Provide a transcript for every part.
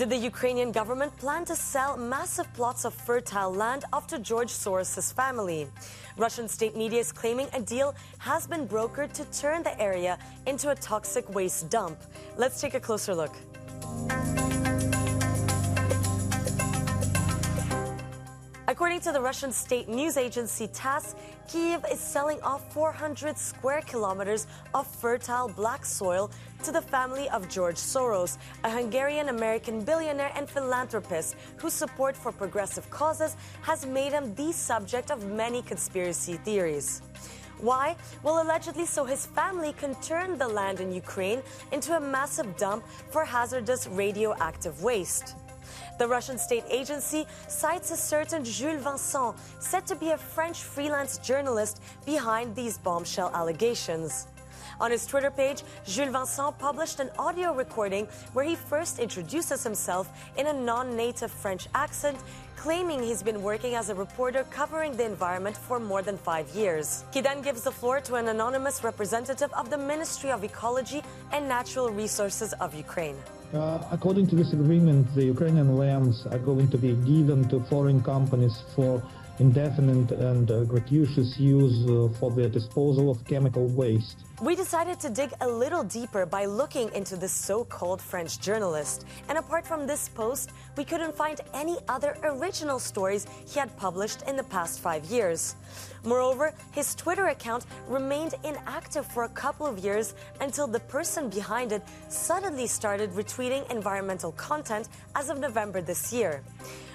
Did the Ukrainian government plan to sell massive plots of fertile land after George Soros' family? Russian state media is claiming a deal has been brokered to turn the area into a toxic waste dump. Let's take a closer look. According to the Russian state news agency TASS, Kyiv is selling off 400 square kilometers of fertile black soil to the family of George Soros, a Hungarian-American billionaire and philanthropist whose support for progressive causes has made him the subject of many conspiracy theories. Why? Well, allegedly so his family can turn the land in Ukraine into a massive dump for hazardous radioactive waste. The Russian state agency cites a certain Jules Vincent, said to be a French freelance journalist behind these bombshell allegations. On his Twitter page, Jules Vincent published an audio recording where he first introduces himself in a non-native French accent, claiming he's been working as a reporter covering the environment for more than 5 years. He then gives the floor to an anonymous representative of the Ministry of Ecology and Natural Resources of Ukraine. According to this agreement, the Ukrainian lands are going to be given to foreign companies for indefinite and gratuitous use for the disposal of chemical waste. We decided to dig a little deeper by looking into this so-called French journalist. And apart from this post, we couldn't find any other original stories he had published in the past 5 years. Moreover, his Twitter account remained inactive for a couple of years until the person behind it suddenly started retweeting environmental content as of November this year.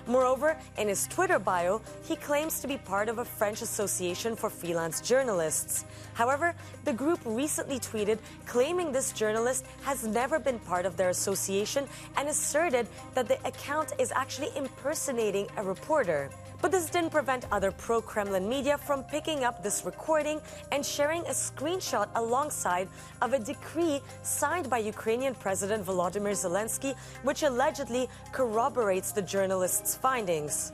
Moreover, in his Twitter bio, he claims to be part of a French association for freelance journalists. However, the group recently tweeted claiming this journalist has never been part of their association and asserted that the account is actually impersonating a reporter. But this didn't prevent other pro-Kremlin media from picking up this recording and sharing a screenshot alongside of a decree signed by Ukrainian President Volodymyr Zelensky, which allegedly corroborates the journalist's findings.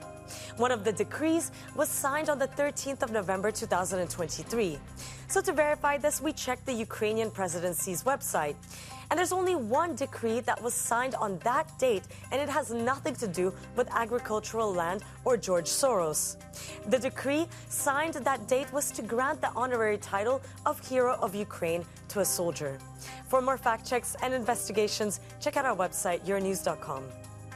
One of the decrees was signed on the 13th of November 2023. So to verify this, we checked the Ukrainian presidency's website. And there's only one decree that was signed on that date, and it has nothing to do with agricultural land or George Soros. The decree signed that date was to grant the honorary title of Hero of Ukraine to a soldier. For more fact checks and investigations, check out our website, yournews.com.